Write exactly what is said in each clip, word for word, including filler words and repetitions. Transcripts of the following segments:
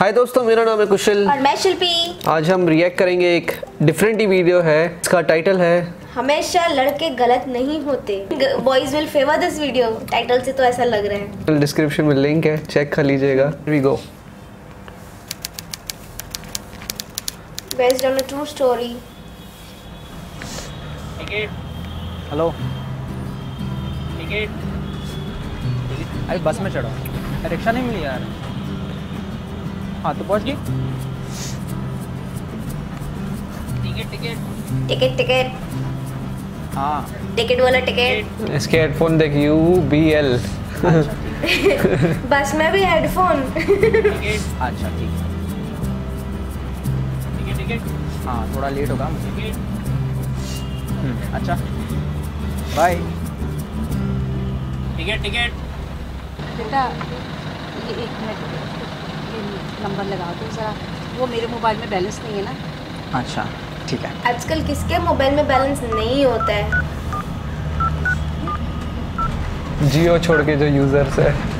हाय दोस्तों, मेरा नाम है कुशल और मैं शिल्पी। आज हम रिएक्ट करेंगे, एक डिफरेंट ही वीडियो है। इसका टाइटल है हमेशा लड़के गलत नहीं होते, boys will favour this video. Title से तो ऐसा लग रहा है। डिस्क्रिप्शन में लिंक है, चेक कर लीजिएगा। We go. Based on a true story. Hello, अरे बस में चढ़ो, रिक्शा नहीं मिली यार। हाँ तो पहुंच गई। टिकट टिकट टिकट टिकट हाँ, टिकट वाला टिकट। इसके हेडफोन देख, यू बी एल। बस में भी हेडफोन। अच्छा ठीक है, टिकट टिकट हाँ, थोड़ा लेट होगा मुझे। अच्छा बाय। टिकट टिकट बेटा, एक मिनट नंबर लगा दो जरा, वो मेरे मोबाइल में बैलेंस नहीं है ना। अच्छा ठीक है। आजकल किसके मोबाइल में बैलेंस नहीं होता है, जियो छोड़ के जो यूजर्स है।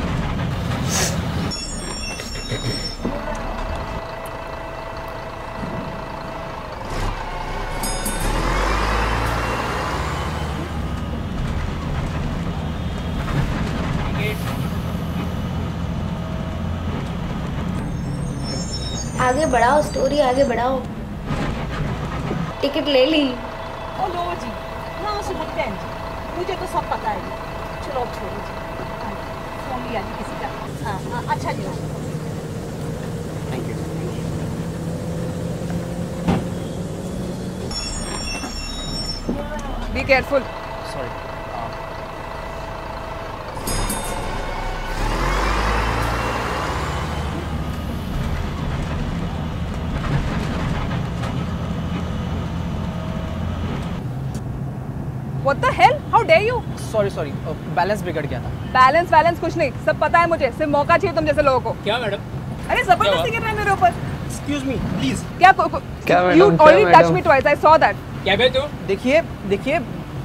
आगे बढ़ाओ स्टोरी, आगे बढ़ाओ। टिकट ले ली। ओ लो जी, हाँ सुबह जी, मुझे तो सब पता है। चलो छोड़ो जी, फोन लिया जी किसी का। हाँ अच्छा जी, thank you. Be careful. Sorry. What the hell? How dare you? Sorry sorry, balance uh, बिगड़ गया था। बैलेंस बैलेंस कुछ नहीं, सब पता है मुझे, सिर्फ मौका चाहिए तुम जैसे लोगों को। क्या मैडम? अरे जबरदस्ती कर रहे हैं मेरे ऊपर। Excuse me, please. क्या क्या madam? You already touched me twice. I saw that. क्या गए तू? देखिए देखिए,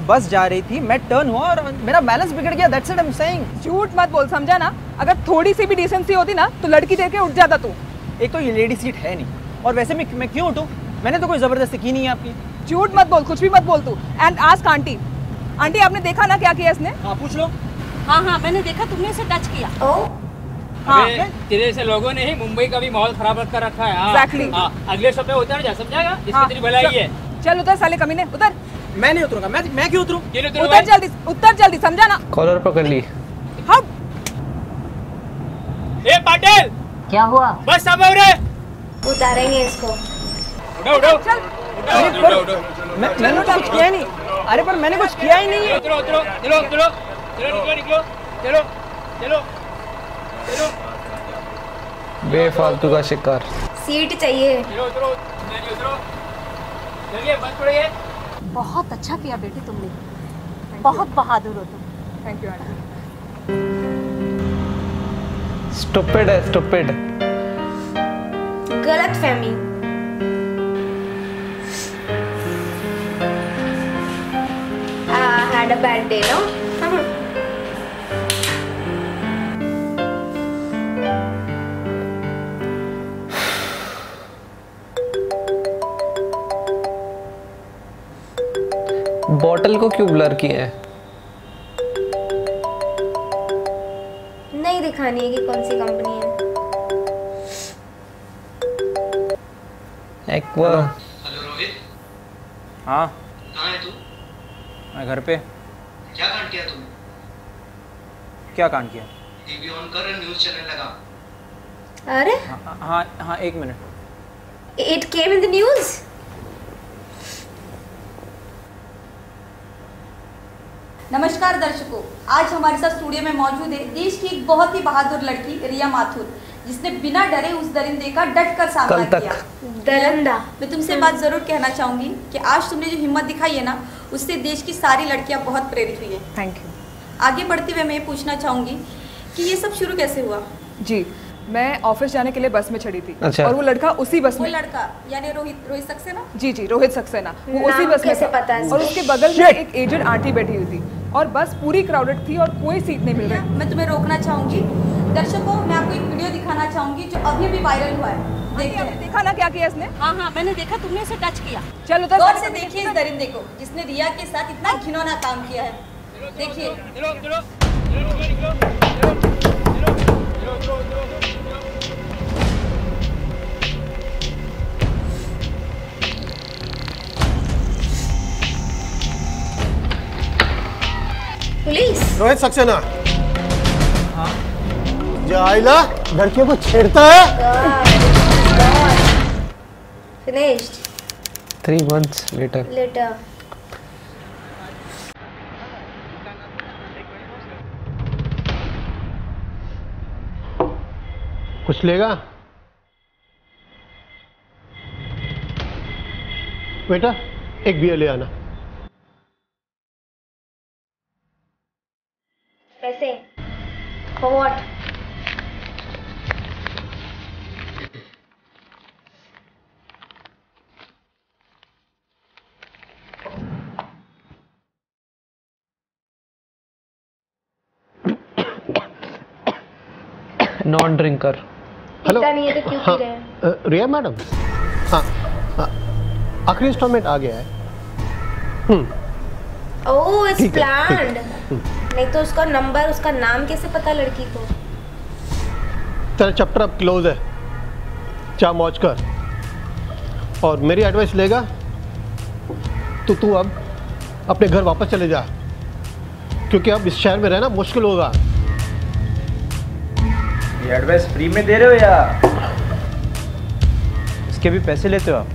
बस जा रही थी मैं, टर्न हुआ और मेरा बैलेंस बिगड़ गया। That's it I'm saying. झूठ मत बोल, समझा ना? अगर थोड़ी सी भी डिसेंसी होती ना तो लड़की देख के उठ जाता तू। एक तो ये लेडी सीट है नहीं, और वैसे मैं क्यों उठूँ, मैंने तो कोई जबरदस्ती की नहीं है आपकी। झूठ मत बोल, कुछ भी मत बोल तू। And ask aunty. आंटी आपने देखा ना क्या किया इसने? हाँ पूछ लो। हाँ हाँ मैंने देखा, तुमने इसे टच किया। oh. हाँ, अबे तेरे से लोगों ने ही मुंबई का भी माहौल खराब कर रखा है। exactly. हाँ, अगले शो पे उतर जा, समझाएगा इसकी हाँ, तेरी भलाई है। चल उतर साले कमीने, उतर। मैं नहीं उतरूंगा। मैं मैं क्यों उतरूं? उतर जल्दी, उतर जल्दी, समझा ना। कॉलर पकड़ ली। हाँ ए पाटिल, क्या हुआ? बस अब उतारेंगे इसको। उठो उठो। मैंने कुछ किया नहीं। अरे पर मैंने कुछ किया ही नहीं है। चलो चलो चलो चलो चलो निकलो, चलो चलो चलो। बेफालतू का शिकार। सीट चाहिए। चलो उतरो, जल्दी उतरो, चलिए बस पड़िए। बहुत अच्छा किया बेटी तुमने, बहुत बहादुर हो तुम। Thank you aunty. स्टूपिड है, स्टूपिड। गलतफहमी। Had a bad day, no? हाँ। बॉटल को क्यों ब्लर किया है? नहीं दिखानी है कि कौन सी कंपनी है। एक्वा। हेलो रोहित। हाँ कहाँ है तू? मैं घर पे। क्या कांड किया तुमने? क्या कांड किया? टीवी ऑन कर, न्यूज़ चैनल लगा। अरे हाँ हाँ हाँ, एक minute. It came in the news. नमस्कार दर्शकों, आज हमारे साथ स्टूडियो में मौजूद है देश की एक बहुत ही बहादुर लड़की रिया माथुर, जिसने बिना डरे उस दरिंदे का डट कर सामना किया। दरिंदा। मैं तुमसे बात जरूर कहना चाहूंगी कि आज तुमने जो हिम्मत दिखाई है ना, उससे देश की सारी लड़कियां बहुत प्रेरित हुई है। Thank you. आगे बढ़ते हुए मैं ये पूछना चाहूंगी कि ये सब शुरू कैसे हुआ? जी, मैं ऑफिस जाने के लिए बस में चढ़ी थी। अच्छा। और वो लड़का उसी बस में, वो लड़का यानी रोहित रोहित सक्सेना। जी जी, रोहित सक्सेना। वो उसी बस में था, और उसके बगल में एक एजेड आंटी बैठी हुई थी, और बस पूरी क्राउडेड थी और कोई सीट नहीं मिल रही। मैं तुम्हें रोकना चाहूंगी, दर्शकों मैं आपको एक वीडियो दिखाना चाहूंगी जो अभी भी वायरल हुआ है। देखिए देखा ना क्या किया इसने। हाँ हाँ मैंने देखा, तुमने इसे टच किया। चलो तो गौर से देखिए इस दरिंदे को जिसने रिया के साथ इतना घिनौना काम किया है। देखिए पुलिस। रोहित सक्सेना आइला लड़कियों को छेड़ता है। Finished. Three months later. Later. कुछ लेगा बेटा? एक बियर ले आना। पैसे for what? Non drinker. Hello नहीं है तो क्यों पी रहे हैं? रिया मैडम हाँ आखिरी इंस्टॉलमेंट आ गया है। Hmm oh it's planned. नहीं तो उसका नंबर उसका नाम कैसे पता लड़की को? तेरा चैप्टर अब क्लोज है, चाह मौज कर। और मेरी एडवाइस लेगा तो तू अब अपने घर वापस चले जा, क्योंकि अब इस शहर में रहना मुश्किल होगा। एडवाइस फ्री में दे रहे हो या इसके भी पैसे लेते हो आप?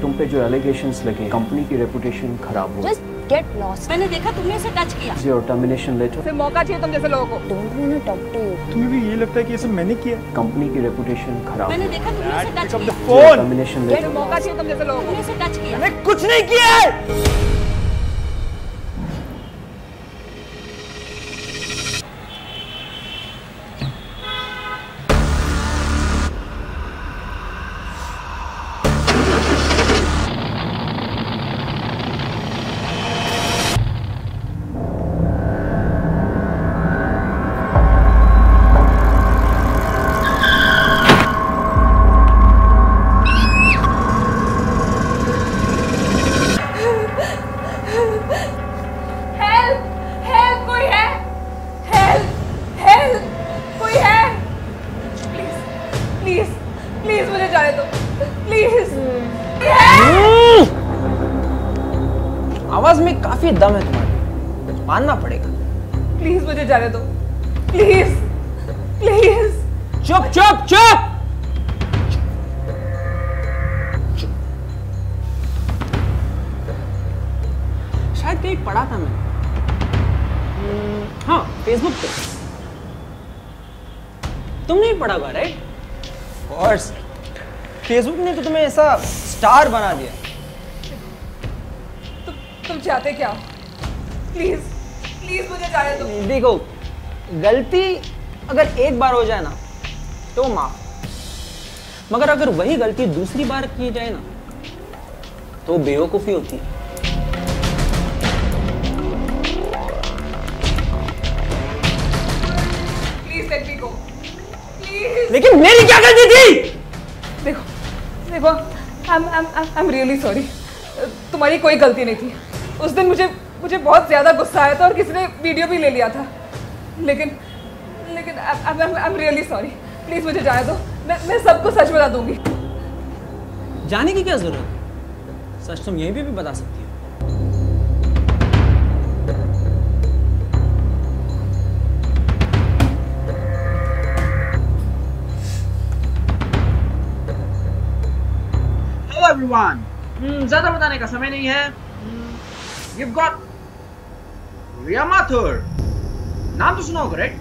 तुम पे जो एलिगेशंस लगे कंपनी की रेपुटेशन खराब हो। Just Get lost. मैंने देखा तुमने इसे टच किया। Your termination letter. फिर मौका चाहिए तुम जैसे लोगों को। Don't wanna talk to you. तुम्हें भी ये लगता है कि ये सब मैंने किया? कंपनी की रेपुटेशन खराब। मैंने देखा तुमने इसे टच किया। Your termination letter. फिर मौका चाहिए तुम जैसे लोगों को। तुमने इसे टच किया। मैंने कुछ नहीं किया दम है तुम्हारे, मानना पड़ेगा। प्लीज मुझे जाने दो, प्लीज प्लीज। चुप चुप चुप। शायद कहीं पढ़ा था मैंने, हाँ फेसबुक पे। तुमने भी पढ़ा होगा राइट? और फेसबुक ने तो तुम्हें ऐसा स्टार बना दिया। तुम चाहते क्या? प्लीज प्लीज मुझे जाने दो। देखो गलती अगर एक बार हो जाए ना तो माफ, मगर अगर वही गलती दूसरी बार की जाए ना तो बेवकूफी होती है। Please let me go please. लेकिन मेरी क्या गलती थी? देखो देखो I I I am really sorry, तुम्हारी कोई गलती नहीं थी। उस दिन मुझे मुझे बहुत ज़्यादा गुस्सा आया था और किसी ने वीडियो भी ले लिया था, लेकिन लेकिन I am really sorry. Please मुझे जाने दो, मैं मैं सबको सच बता दूंगी। जाने की क्या ज़रूरत, सच तुम यहीं भी, भी बता सकती हो। हेलो एवरीवन, ज़्यादा बताने का समय नहीं है। You've got रिया माथुर, नाम तो सुना होगा राइट?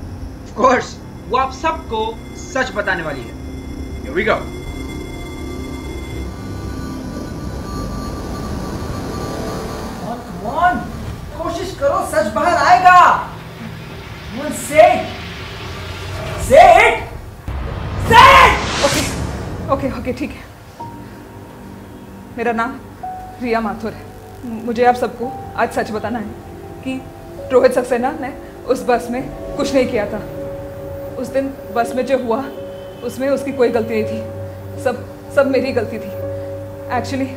Of course, वो आप सबको सच बताने वाली है। Here we go. Oh, come on, कोशिश करो, सच बाहर आएगा। For sake, Say it! Say it! Okay, okay, okay, ठीक है। मेरा नाम रिया माथुर है। मुझे आप सबको आज सच बताना है कि रोहित सक्सेना ने उस बस में कुछ नहीं किया था। उस दिन बस में जो हुआ उसमें उसकी कोई गलती नहीं थी। सब सब मेरी गलती थी। एक्चुअली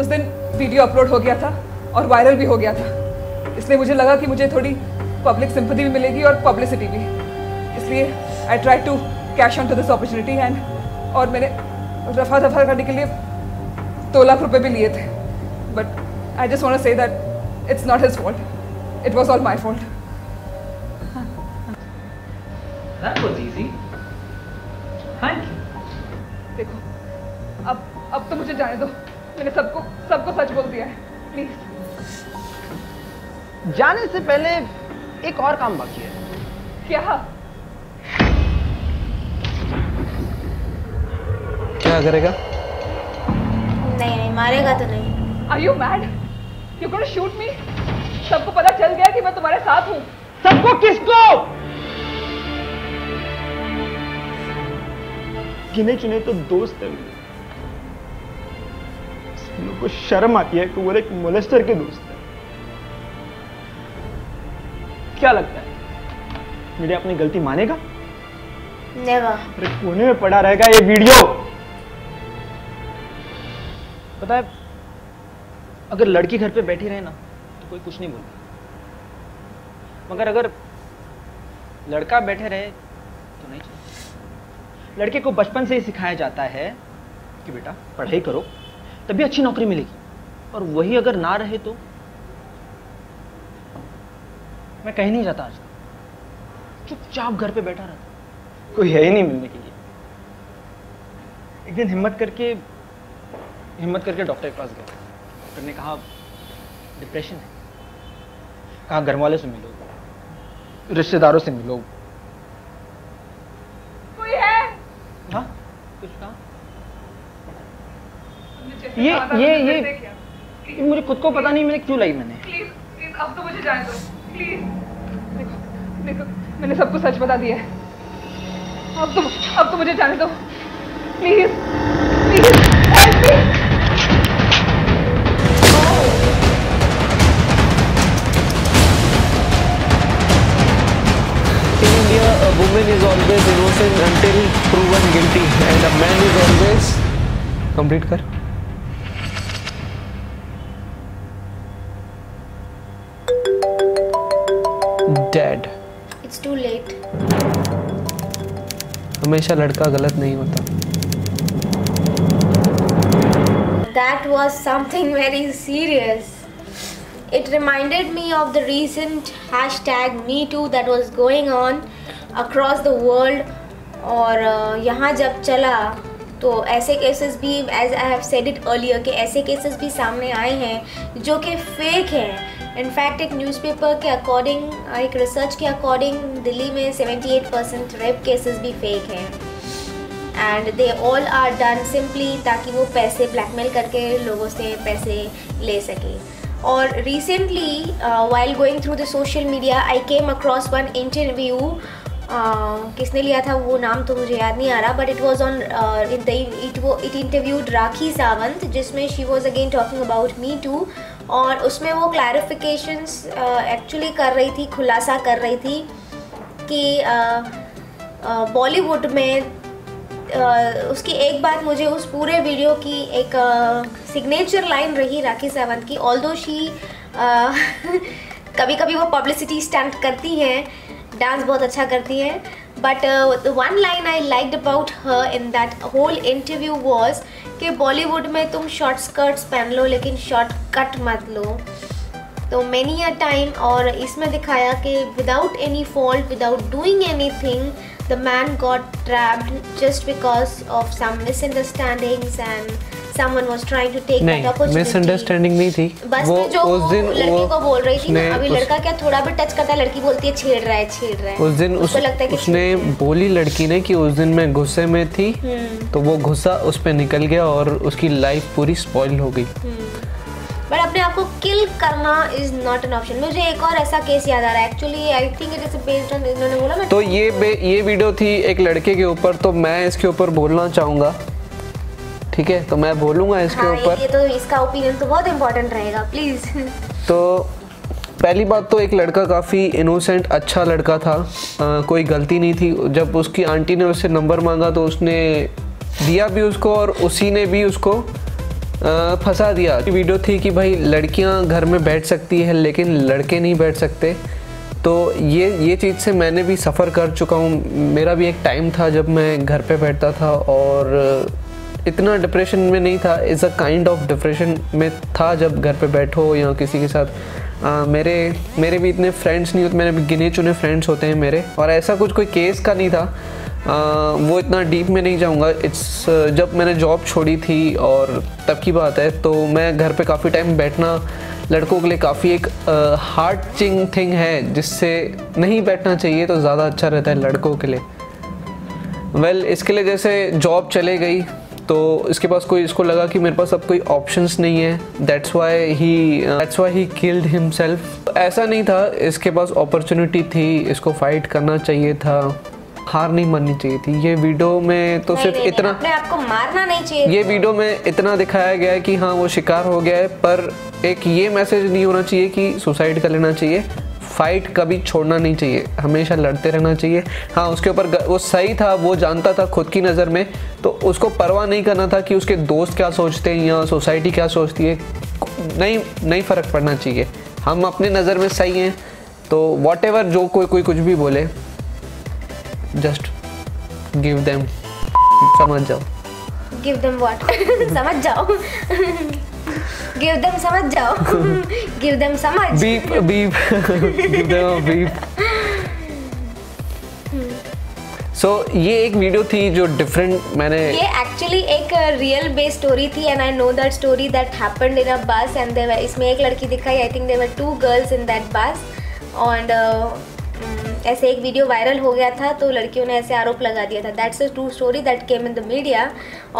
उस दिन वीडियो अपलोड हो गया था और वायरल भी हो गया था, इसलिए मुझे लगा कि मुझे थोड़ी पब्लिक सिंपथी भी मिलेगी और पब्लिसिटी भी, इसलिए I try to cash on to this opportunity and और मैंने रफा दफा करने के लिए दो लाख रुपये भी लिए थे। But I just want to say that it's not his fault, it was all my fault. देखो अब अब तो मुझे जाने दो, मैंने सबको सबको सच बोल दिया है। प्लीज जाने से पहले एक और काम बाकी है। क्या क्या करेगा? नहीं नहीं मारेगा तो नहीं। Are you mad? You gonna shoot me? सबको पता चल गया कि मैं तुम्हारे साथ हूँ। सबको? किसको? गिने चुने तो दोस्त हैं, को शर्म आती है कि वो एक मोलेस्टर के दोस्त है। क्या लगता है मेरी अपनी गलती मानेगा? नेवर। कोने में पड़ा रहेगा ये वीडियो। पता है अगर लड़की घर पे बैठी रहे ना तो कोई कुछ नहीं बोलता, मगर अगर लड़का बैठे रहे तो नहीं चलता। लड़के को बचपन से ही सिखाया जाता है कि बेटा पढ़ाई करो तभी अच्छी नौकरी मिलेगी, और वही अगर ना रहे तो मैं कहीं नहीं जाता, आज चुपचाप घर पे बैठा रहता, कोई है ही नहीं मिलने के लिए। एक दिन हिम्मत करके हिम्मत करके डॉक्टर के पास गया। डॉक्टर ने कहा डिप्रेशन है। कहा घर वालों से मिलो, रिश्तेदारों से मिलो। कोई है? हाँ कुछ कहा? ये ये ये मुझे खुद को पता नहीं मैंने क्यों लाई। मैंने प्लीज प्लीज अब तो मुझे जाने दो प्लीज। देखो देखो मैंने सबको सच बता दिया है। अब तो अब तो मुझे जाने दो please please help me. In India, a woman is always innocent until proven guilty, and a man is always complete कर। Dead. It's too late. हमेशा लड़का गलत नहीं होता। That was something very serious. It reminded me of the recent hashtag Me Too that was going on across the world. और यहाँ जब चला तो ऐसे केसेस भी, as I have said it earlier, कि ऐसे केसेस भी सामने आए हैं जो कि फेक हैं। इनफैक्ट एक न्यूज़पेपर के अकॉर्डिंग, एक रिसर्च के अकॉर्डिंग दिल्ली में अठहत्तर परसेंट रेप केसेस भी फेक हैं, and they all are done simply ताकि वो पैसे ब्लैकमेल करके लोगों से पैसे ले सके। और recently while going through the social media I came across one interview, किसने लिया था वो नाम तो मुझे याद नहीं आ रहा, but it was on it वो इट इंटरव्यूड राखी सावंत, जिसमें she was again talking about me too, और उसमें वो क्लैरिफिकेशंस एक्चुअली uh, कर रही थी, खुलासा कर रही थी कि बॉलीवुड uh, uh, में uh, उसकी एक बात मुझे उस पूरे वीडियो की एक सिग्नेचर uh, लाइन रही राखी सावंत की। ऑल्दो शी uh, कभी कभी वो पब्लिसिटी स्टंट करती हैं, डांस बहुत अच्छा करती हैं, but the one line I liked about her in that whole interview was कि बॉलीवुड में तुम शॉर्ट स्कर्ट्स पहन लो लेकिन शॉर्ट कट मत लो। तो मैनी अ टाइम, और इसमें दिखाया कि without any fault, without doing anything, the man got trapped just because of some misunderstandings and someone was trying to take that opportunity. Misunderstanding नहीं थी बस वो, जो उस दिन लड़की को बोल रही थी ना, अभी लड़का क्या थोड़ा भी टच करता है लड़की बोलती है छेड़ रहा है छेड़ रहा है। उस दिन उसको लगता है कि उसने बोली लड़की ने कि उस दिन मैं गुस्से में थी, तो वो गुस्सा उस पे निकल गया और उसकी लाइफ पूरी स्पॉइल हो गई। बट अपने आप को किल करना इज नॉट एन ऑप्शन। मुझे एक और ऐसा केस याद आ रहा है actually, I think it is based on, इन्होंने बोला ना तो ये ये वीडियो थी एक लड़के के ऊपर, तो मैं इसके ऊपर बोलना चाहूँगा, ठीक है, तो मैं बोलूँगा इसके ऊपर। हाँ, तो इसका ओपिनियन तो बहुत इम्पोर्टेंट रहेगा प्लीज़। तो पहली बात तो एक लड़का काफ़ी इनोसेंट अच्छा लड़का था, आ, कोई गलती नहीं थी। जब उसकी आंटी ने उससे नंबर मांगा तो उसने दिया भी उसको, और उसी ने भी उसको फंसा दिया। वीडियो थी कि भाई लड़कियां घर में बैठ सकती हैं लेकिन लड़के नहीं बैठ सकते। तो ये ये चीज़ से मैंने भी सफ़र कर चुका हूँ। मेरा भी एक टाइम था जब मैं घर पे बैठता था, और इतना डिप्रेशन में नहीं था, is a kind of depression में था जब घर पे बैठो या किसी के साथ। आ, मेरे मेरे भी इतने फ्रेंड्स नहीं होते, मेरे भी गिने चुने फ्रेंड्स होते हैं मेरे, और ऐसा कुछ कोई केस का नहीं था। आ, वो इतना डीप में नहीं जाऊंगा। इट्स जब मैंने जॉब छोड़ी थी और तब की बात है, तो मैं घर पे काफ़ी टाइम बैठना लड़कों के लिए काफ़ी एक हार्टिंग थिंग है जिससे नहीं बैठना चाहिए, तो ज़्यादा अच्छा रहता है लड़कों के लिए। वेल well, इसके लिए जैसे जॉब चले गई तो इसके पास कोई, इसको लगा कि मेरे पास अब कोई ऑप्शंस नहीं है, that's why he that's why he killed himself. ऐसा नहीं था, इसके पास अपॉर्चुनिटी थी, इसको फाइट करना चाहिए था, हार नहीं माननी चाहिए थी। ये वीडियो में तो नहीं, सिर्फ नहीं, इतना नहीं, आपको मारना नहीं चाहिए। ये वीडियो में इतना दिखाया गया है कि हाँ वो शिकार हो गया है, पर एक ये मैसेज नहीं होना चाहिए कि सुसाइड कर लेना चाहिए। फाइट कभी छोड़ना नहीं चाहिए, हमेशा लड़ते रहना चाहिए। हाँ, उसके ऊपर वो सही था, वो जानता था खुद की नज़र में, तो उसको परवाह नहीं करना था कि उसके दोस्त क्या सोचते हैं या सोसाइटी क्या सोचती है। नहीं नहीं फ़र्क पड़ना चाहिए, हम अपने नज़र में सही हैं, तो वॉट एवर जो कोई कोई कुछ भी बोले, जस्ट गिव देम, समझ जाओ। Give them what? समझ जाओ। गिव देम समझ जाओ। गिव देम समझ। Beep beep. Give them beep. So so, ये एक वीडियो थी जो डिफरेंट, मैंने ये एक्चुअली एक रियल बेस्ड स्टोरी थी, and I know that story that happened in a bus, and there इसमें एक लड़की दिखाई, I think there were two girls in that bus, and ऐसे एक वीडियो वायरल हो गया था तो लड़कियों ने ऐसे आरोप लगा दिया था। That's a true story that came in the media.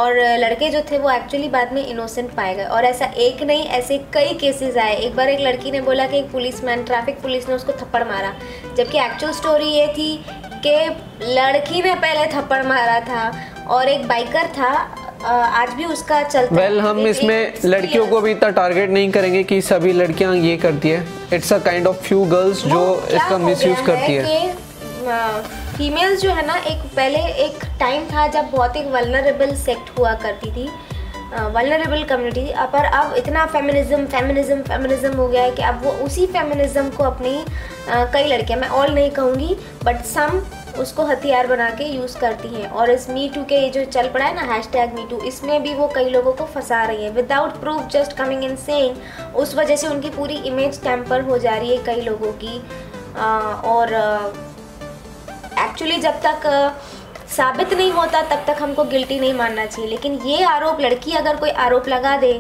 और लड़के जो थे वो एक्चुअली बाद में इनोसेंट पाए गए, और ऐसा एक नहीं, ऐसे कई केसेस आए। एक बार एक लड़की ने बोला कि एक पुलिसमैन, ट्रैफिक पुलिस ने उसको थप्पड़ मारा, जबकि एक्चुअल स्टोरी ये थी कि लड़की ने पहले थप्पड़ मारा था। और एक बाइकर था, आज भी उसका चलता well, हम इसमें लड़कियों को भी इतना टारगेट नहीं करेंगे कि सभी लड़कियां ये करती है। It's a kind of few girls जो इसका मिसयूज करती है। फीमेल्स जो है ना, एक पहले एक टाइम था जब बहुत एक वल्नरेबल सेक्ट हुआ करती थी, वल्नरेबल कम्युनिटी, पर अब इतना फेमिनिज्म फेमिनिज्म फेमिनिज्म हो गया है कि अब वो उसी फेमिनिज्म को अपनी कई लड़कियां, मैं ऑल नहीं कहूँगी बट सम, उसको हथियार बना के यूज़ करती हैं। और इस मी टू के जो चल पड़ा है ना, हैश टैग मी टू, इसमें भी वो कई लोगों को फंसा रही है without proof, just coming in saying. उस वजह से उनकी पूरी इमेज टैम्पर हो जा रही है कई लोगों की। आ, और एक्चुअली जब तक आ, साबित नहीं होता तब तक हमको गिल्टी नहीं मानना चाहिए। लेकिन ये आरोप, लड़की अगर कोई आरोप लगा दे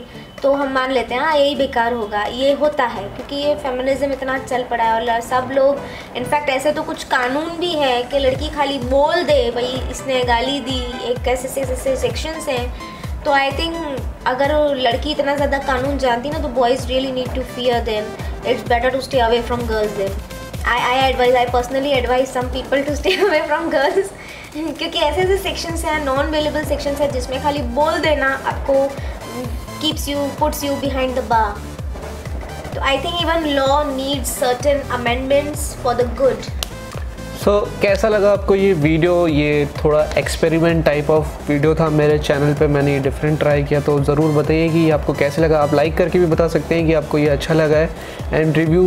तो हम मान लेते हैं हाँ यही बेकार होगा, ये होता है क्योंकि ये फेमिनिज्म इतना चल पड़ा है। और सब लोग इनफैक्ट ऐसे तो कुछ कानून भी है कि लड़की खाली बोल दे भाई इसने गाली दी, एक ऐसे से ऐसे सेक्शंस हैं। तो आई थिंक अगर लड़की इतना ज़्यादा कानून जानती ना तो boys really need to fear them, it's better to stay away from girls them. I I advise I personally advise some people to stay away from girls, क्योंकि ऐसे ऐसे सेक्शंस हैं, नॉन अवेलेबल सेक्शंस हैं जिसमें खाली बोल देना आपको keeps you, puts you behind the bar. So I think even law needs certain amendments for the good. So कैसा लगा आपको ये वीडियो? ये थोड़ा एक्सपेरिमेंट टाइप ऑफ वीडियो था मेरे चैनल पे, मैंने ये डिफरेंट ट्राई किया, तो ज़रूर बताइए कि आपको कैसे लगा। आप लाइक करके भी बता सकते हैं कि आपको ये अच्छा लगा है, and review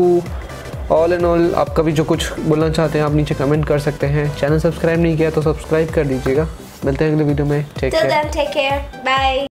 all and all आपका भी जो कुछ बोलना चाहते हैं आप नीचे कमेंट कर सकते हैं। चैनल सब्सक्राइब नहीं किया तो सब्सक्राइब कर दीजिएगा। मिलते हैं अगले वीडियो में, टेक केयर, बाय।